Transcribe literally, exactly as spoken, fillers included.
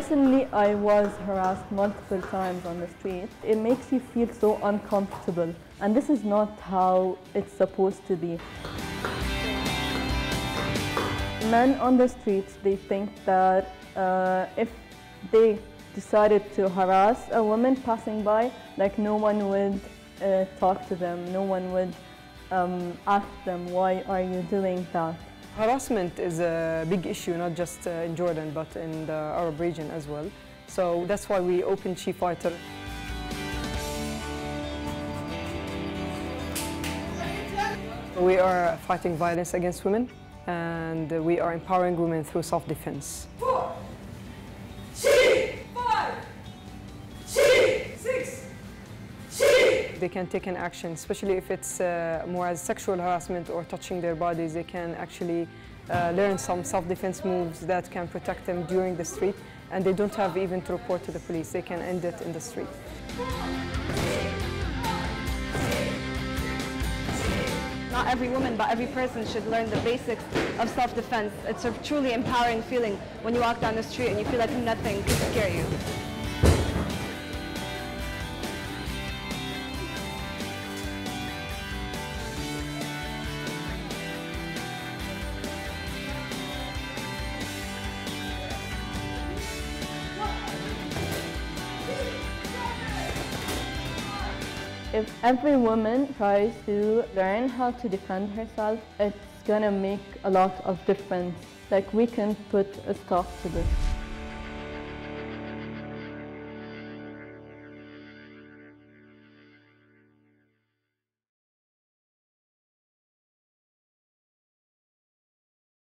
Personally, I was harassed multiple times on the street. It makes you feel so uncomfortable, and this is not how it's supposed to be. Men on the streets, they think that uh, if they decided to harass a woman passing by, like no one would uh, talk to them, no one would um, ask them, why are you doing that? Harassment is a big issue, not just uh, in Jordan, but in the Arab region as well. So that's why we opened SheFighter. We are fighting violence against women, and we are empowering women through self-defense. Four, she, five, she, six, she. They can take an action, especially if it's uh, more as sexual harassment or touching their bodies. They can actually uh, learn some self-defense moves that can protect them during the street, and they don't have even to report to the police. They can end it in the street. Not every woman, but every person should learn the basics of self-defense. It's a truly empowering feeling when you walk down the street and you feel like nothing could scare you. If every woman tries to learn how to defend herself, it's gonna make a lot of difference. Like, we can put a stop to this.